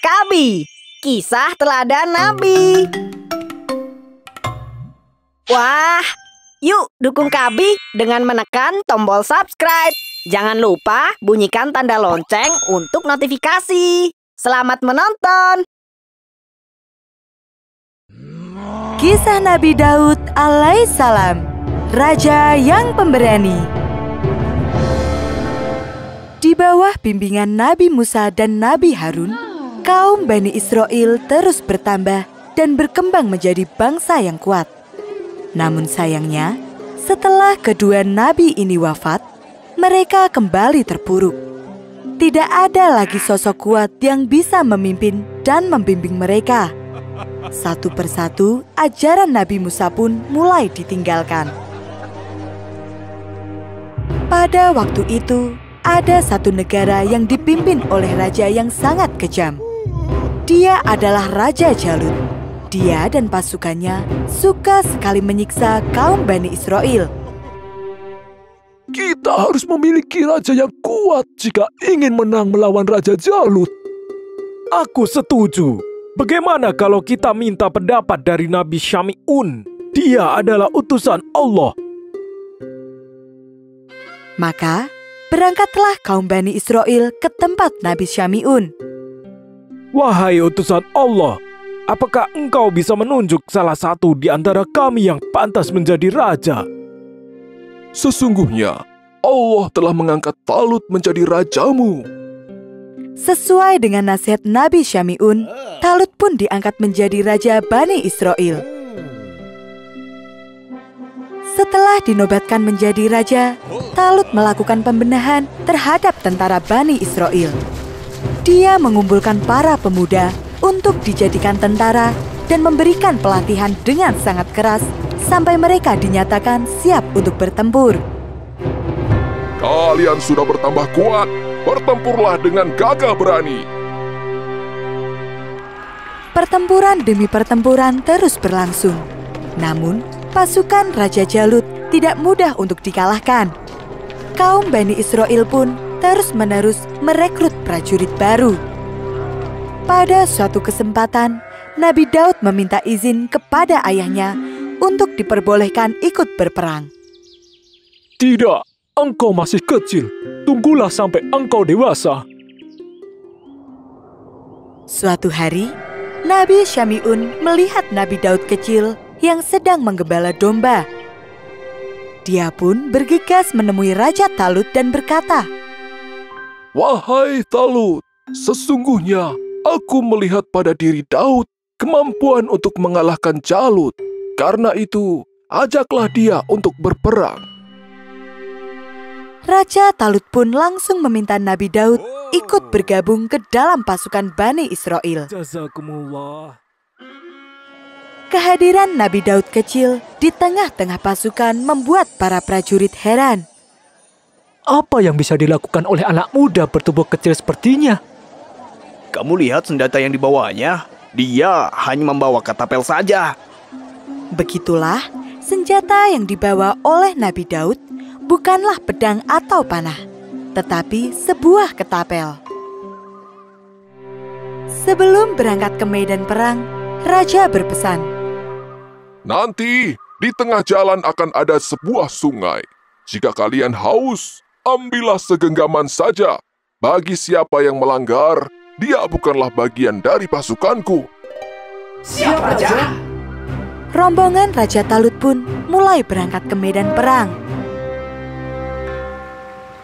Kabi, kisah teladan Nabi. Wah, yuk dukung Kabi dengan menekan tombol subscribe. Jangan lupa bunyikan tanda lonceng untuk notifikasi. Selamat menonton. Kisah Nabi Daud alaihissalam, raja yang pemberani. Di bawah bimbingan Nabi Musa dan Nabi Harun, kaum Bani Israel terus bertambah dan berkembang menjadi bangsa yang kuat. Namun sayangnya, setelah kedua nabi ini wafat, mereka kembali terpuruk. Tidak ada lagi sosok kuat yang bisa memimpin dan membimbing mereka. Satu persatu, ajaran Nabi Musa pun mulai ditinggalkan. Pada waktu itu, ada satu negara yang dipimpin oleh raja yang sangat kejam. Dia adalah Raja Jalut. Dia dan pasukannya suka sekali menyiksa kaum Bani Israel. Kita harus memiliki raja yang kuat jika ingin menang melawan Raja Jalut. Aku setuju. Bagaimana kalau kita minta pendapat dari Nabi Syami'un? Dia adalah utusan Allah. Maka berangkatlah kaum Bani Israel ke tempat Nabi Syami'un. Wahai utusan Allah, apakah engkau bisa menunjuk salah satu di antara kami yang pantas menjadi raja? Sesungguhnya, Allah telah mengangkat Talut menjadi rajamu. Sesuai dengan nasihat Nabi Syami'un, Talut pun diangkat menjadi raja Bani Israel. Setelah dinobatkan menjadi raja, Talut melakukan pembenahan terhadap tentara Bani Israel. Dia mengumpulkan para pemuda untuk dijadikan tentara dan memberikan pelatihan dengan sangat keras sampai mereka dinyatakan siap untuk bertempur. Kalian sudah bertambah kuat, bertempurlah dengan gagah berani. Pertempuran demi pertempuran terus berlangsung. Namun, pasukan Raja Jalut tidak mudah untuk dikalahkan. Kaum Bani Israel pun terus-menerus merekrut prajurit baru. Pada suatu kesempatan, Nabi Daud meminta izin kepada ayahnya untuk diperbolehkan ikut berperang. Tidak, engkau masih kecil. Tunggulah sampai engkau dewasa. Suatu hari, Nabi Syami'un melihat Nabi Daud kecil yang sedang menggembala domba. Dia pun bergegas menemui Raja Talut dan berkata, "Wahai Talut, sesungguhnya aku melihat pada diri Daud kemampuan untuk mengalahkan Jalut. Karena itu, ajaklah dia untuk berperang." Raja Talut pun langsung meminta Nabi Daud ikut bergabung ke dalam pasukan Bani Israel. Jazakumullah. Kehadiran Nabi Daud kecil di tengah-tengah pasukan membuat para prajurit heran. Apa yang bisa dilakukan oleh anak muda bertubuh kecil sepertinya? Kamu lihat senjata yang dibawanya? Dia hanya membawa ketapel saja. Begitulah, senjata yang dibawa oleh Nabi Daud bukanlah pedang atau panah, tetapi sebuah ketapel. Sebelum berangkat ke medan perang, Raja berpesan, "Nanti di tengah jalan akan ada sebuah sungai. Jika kalian haus, ambillah segenggaman saja. Bagi siapa yang melanggar, dia bukanlah bagian dari pasukanku." Siap, Raja. Rombongan Raja Talut pun mulai berangkat ke medan perang.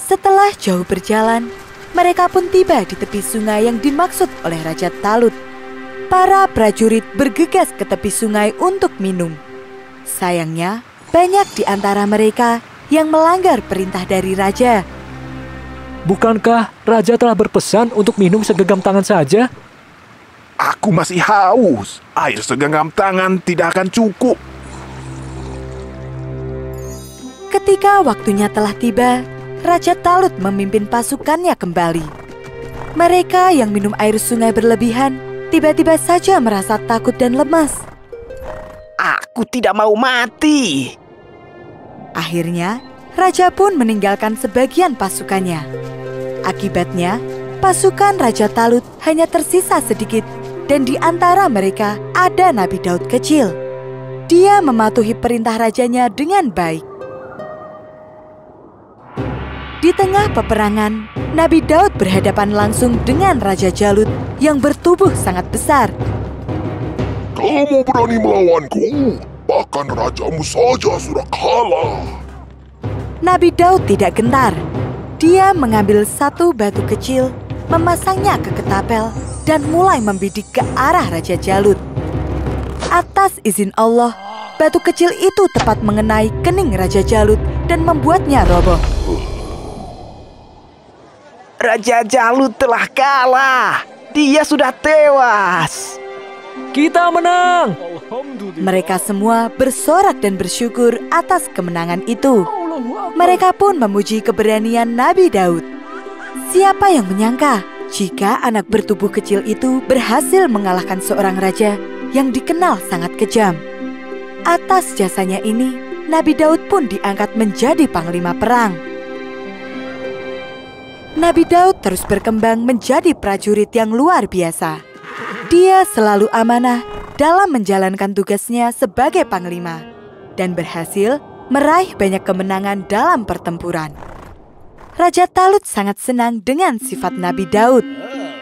Setelah jauh berjalan, mereka pun tiba di tepi sungai yang dimaksud oleh Raja Talut. Para prajurit bergegas ke tepi sungai untuk minum. Sayangnya, banyak di antara mereka yang melanggar perintah dari raja. Bukankah raja telah berpesan untuk minum segenggam tangan saja? Aku masih haus. Air segenggam tangan tidak akan cukup. Ketika waktunya telah tiba, Raja Talut memimpin pasukannya kembali. Mereka yang minum air sungai berlebihan tiba-tiba saja merasa takut dan lemas. Aku tidak mau mati. Akhirnya, raja pun meninggalkan sebagian pasukannya. Akibatnya, pasukan Raja Talut hanya tersisa sedikit, dan di antara mereka ada Nabi Daud kecil. Dia mematuhi perintah rajanya dengan baik. Di tengah peperangan, Nabi Daud berhadapan langsung dengan Raja Jalut yang bertubuh sangat besar. Kamu berani melawanku? Bahkan rajamu saja sudah kalah. Nabi Daud tidak gentar. Dia mengambil satu batu kecil, memasangnya ke ketapel, dan mulai membidik ke arah Raja Jalut. Atas izin Allah, batu kecil itu tepat mengenai kening Raja Jalut dan membuatnya roboh. Raja Jalut telah kalah. Dia sudah tewas. Kita menang. Mereka semua bersorak dan bersyukur atas kemenangan itu. Mereka pun memuji keberanian Nabi Daud. Siapa yang menyangka jika anak bertubuh kecil itu berhasil mengalahkan seorang raja yang dikenal sangat kejam. Atas jasanya ini, Nabi Daud pun diangkat menjadi panglima perang. Nabi Daud terus berkembang menjadi prajurit yang luar biasa. Dia selalu amanah dalam menjalankan tugasnya sebagai panglima dan berhasil meraih banyak kemenangan dalam pertempuran. Raja Talut sangat senang dengan sifat Nabi Daud.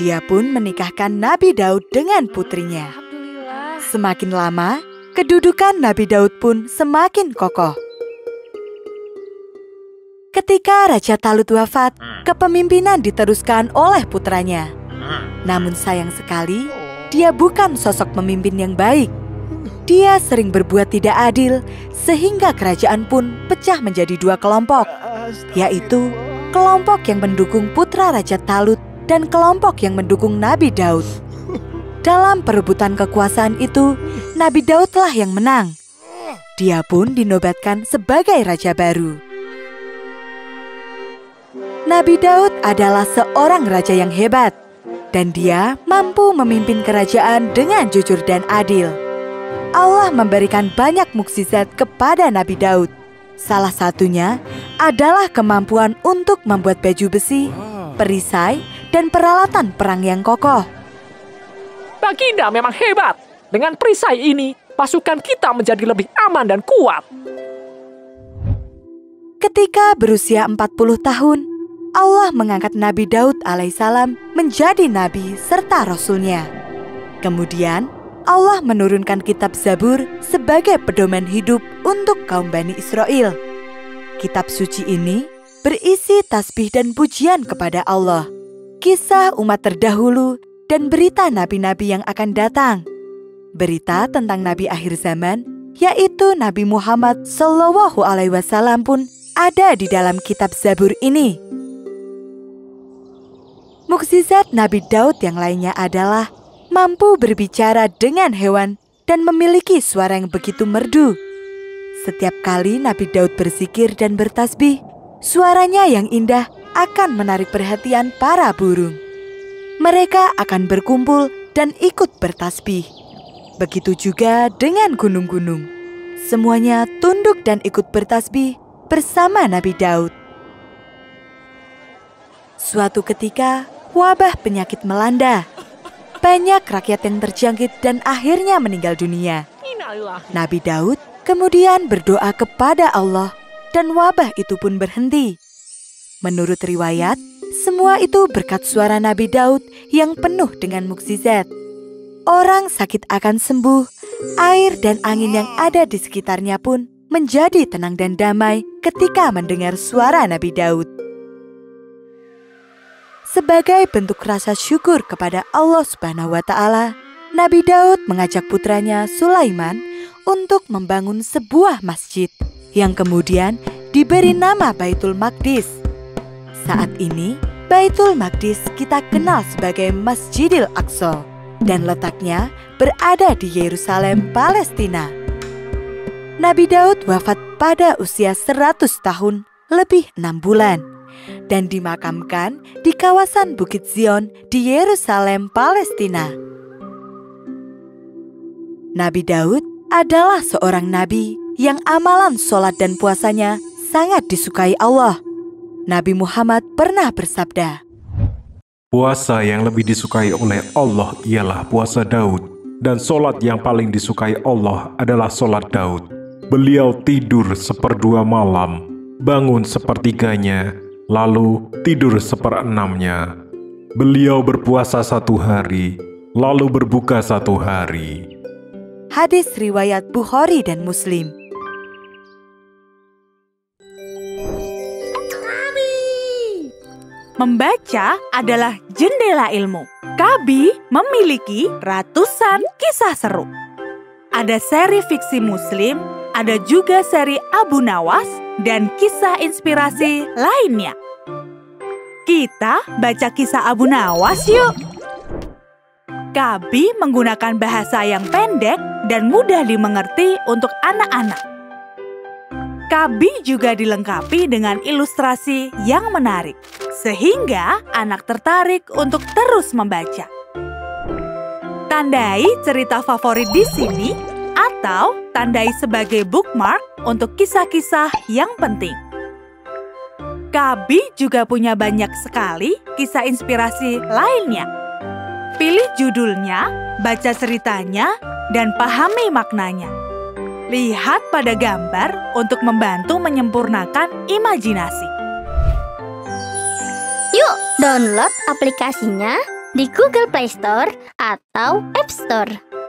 Dia pun menikahkan Nabi Daud dengan putrinya. Semakin lama, kedudukan Nabi Daud pun semakin kokoh. Ketika Raja Talut wafat, kepemimpinan diteruskan oleh putranya. Namun sayang sekali, dia bukan sosok pemimpin yang baik. Dia sering berbuat tidak adil, sehingga kerajaan pun pecah menjadi dua kelompok, yaitu kelompok yang mendukung putra Raja Talut dan kelompok yang mendukung Nabi Daud. Dalam perebutan kekuasaan itu, Nabi Daudlah yang menang. Dia pun dinobatkan sebagai raja baru. Nabi Daud adalah seorang raja yang hebat, dan dia mampu memimpin kerajaan dengan jujur dan adil. Allah memberikan banyak mukjizat kepada Nabi Daud. Salah satunya adalah kemampuan untuk membuat baju besi, perisai, dan peralatan perang yang kokoh. Baginda memang hebat. Dengan perisai ini, pasukan kita menjadi lebih aman dan kuat. Ketika berusia 40 tahun, Allah mengangkat Nabi Daud alaihissalam menjadi nabi serta rasulnya. Kemudian, Allah menurunkan kitab Zabur sebagai pedoman hidup untuk kaum Bani Israel. Kitab suci ini berisi tasbih dan pujian kepada Allah, kisah umat terdahulu, dan berita nabi-nabi yang akan datang. Berita tentang nabi akhir zaman, yaitu Nabi Muhammad Shallallahu Alaihi Wasallam pun ada di dalam kitab Zabur ini. Mukjizat Nabi Daud yang lainnya adalah mampu berbicara dengan hewan dan memiliki suara yang begitu merdu. Setiap kali Nabi Daud berzikir dan bertasbih, suaranya yang indah akan menarik perhatian para burung. Mereka akan berkumpul dan ikut bertasbih. Begitu juga dengan gunung-gunung. Semuanya tunduk dan ikut bertasbih bersama Nabi Daud. Suatu ketika, wabah penyakit melanda. Banyak rakyat yang terjangkit dan akhirnya meninggal dunia. Nabi Daud kemudian berdoa kepada Allah dan wabah itu pun berhenti. Menurut riwayat, semua itu berkat suara Nabi Daud yang penuh dengan mukjizat. Orang sakit akan sembuh, air dan angin yang ada di sekitarnya pun menjadi tenang dan damai ketika mendengar suara Nabi Daud. Sebagai bentuk rasa syukur kepada Allah Subhanahu wa Ta'ala, Nabi Daud mengajak putranya Sulaiman untuk membangun sebuah masjid yang kemudian diberi nama Baitul Maqdis. Saat ini, Baitul Maqdis kita kenal sebagai Masjidil Aqsa dan letaknya berada di Yerusalem, Palestina. Nabi Daud wafat pada usia 100 tahun lebih 6 bulan. Dan dimakamkan di kawasan Bukit Zion di Yerusalem, Palestina. Nabi Daud adalah seorang nabi yang amalan sholat dan puasanya sangat disukai Allah. Nabi Muhammad pernah bersabda, Puasa yang lebih disukai oleh Allah ialah puasa Daud, dan solat yang paling disukai Allah adalah solat Daud. Beliau tidur seperdua malam, bangun sepertiganya, lalu tidur seperenamnya. Beliau berpuasa satu hari, lalu berbuka satu hari. Hadis riwayat Bukhari dan Muslim. Membaca adalah jendela ilmu. Kabi memiliki ratusan kisah seru. Ada seri fiksi Muslim, ada juga seri Abu Nawas, dan kisah inspirasi lainnya. Kita baca kisah Abu Nawas yuk! Kabi menggunakan bahasa yang pendek dan mudah dimengerti untuk anak-anak. Kabi juga dilengkapi dengan ilustrasi yang menarik, sehingga anak tertarik untuk terus membaca. Tandai cerita favorit di sini atau tandai sebagai bookmark untuk kisah-kisah yang penting. Kabi juga punya banyak sekali kisah inspirasi lainnya. Pilih judulnya, baca ceritanya, dan pahami maknanya. Lihat pada gambar untuk membantu menyempurnakan imajinasi. Yuk, download aplikasinya di Google Play Store atau App Store.